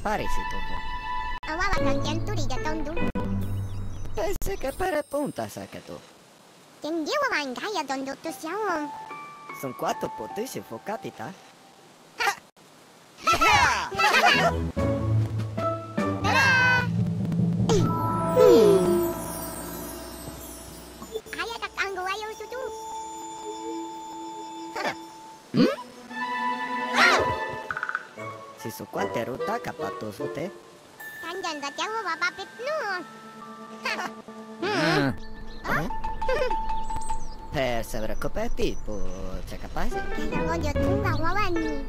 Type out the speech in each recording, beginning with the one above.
Pare si tubo. Awala kang janturi jatong du. Pese ka para punta sacato. Tendiamo a mangiare donde tu siamo. Sono quattro potesse focatita. Su quante ruta capato su te? Tanjan gatiamo baba pitnu. Per saber coperti po c'è capace. Io voglio tutta wawani.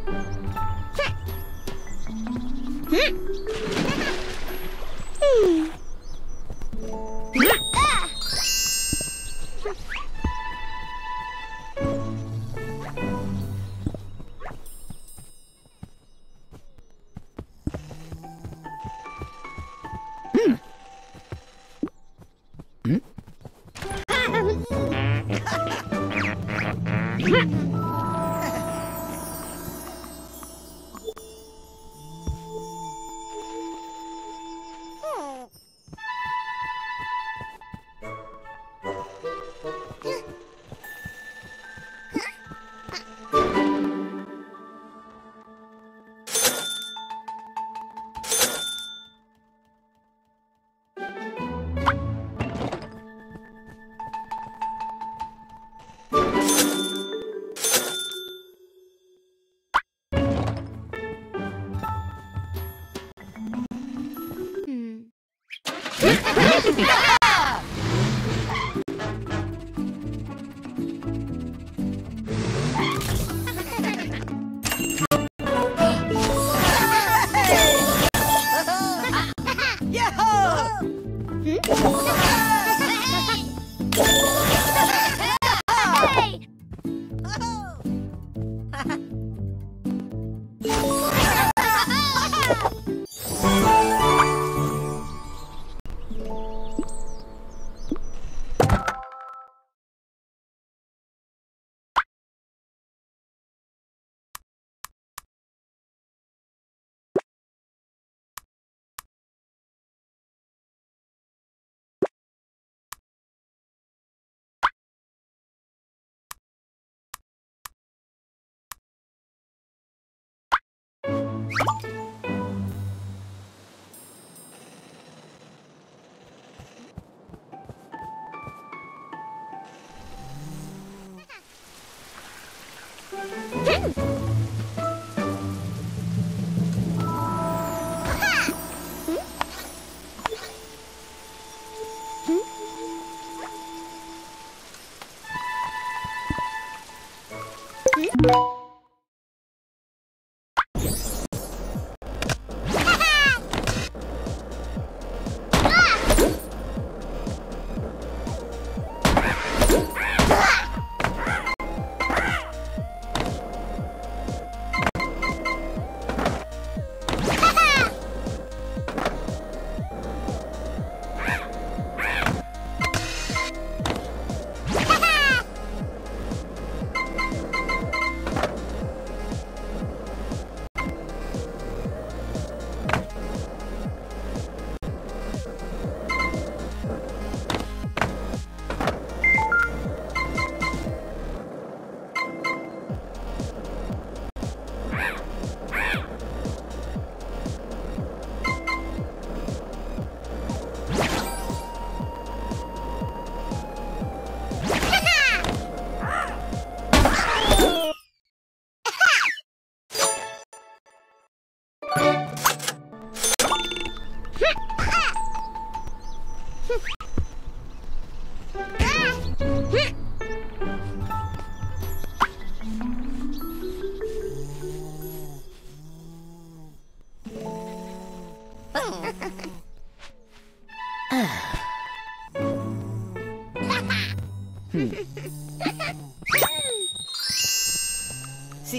Hmm.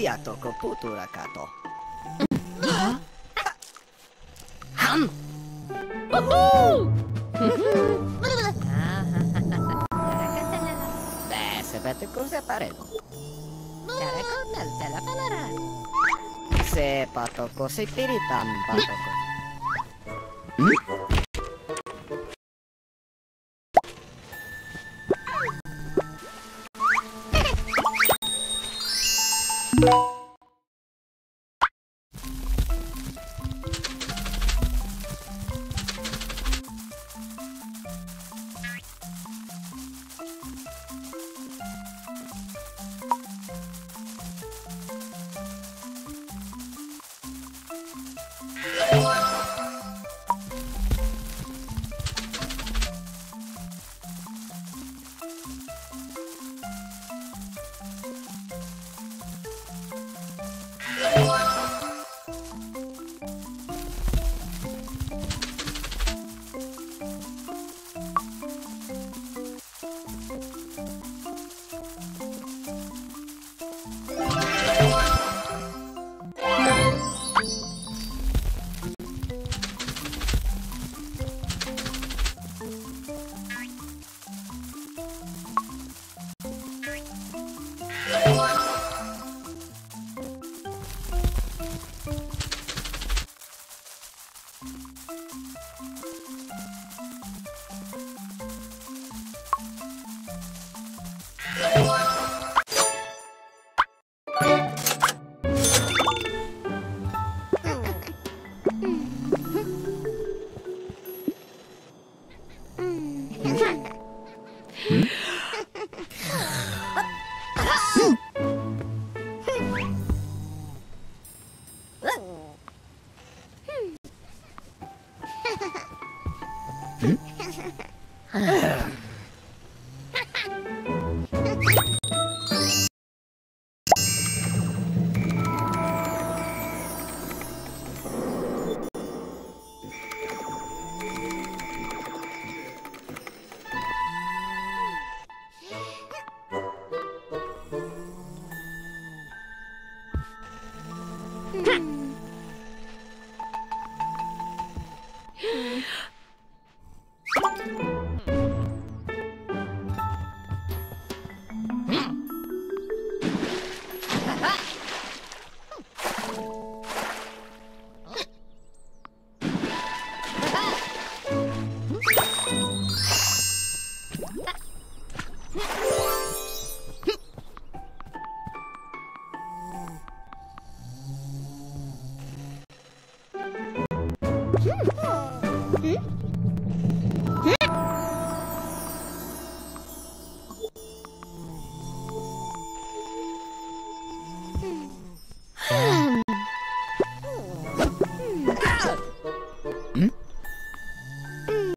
sia toko futura kato. Huh? Hum. Beh, se vede cosa faremo. Chiara con te se la parlerà. Se patoko si piritam patoko.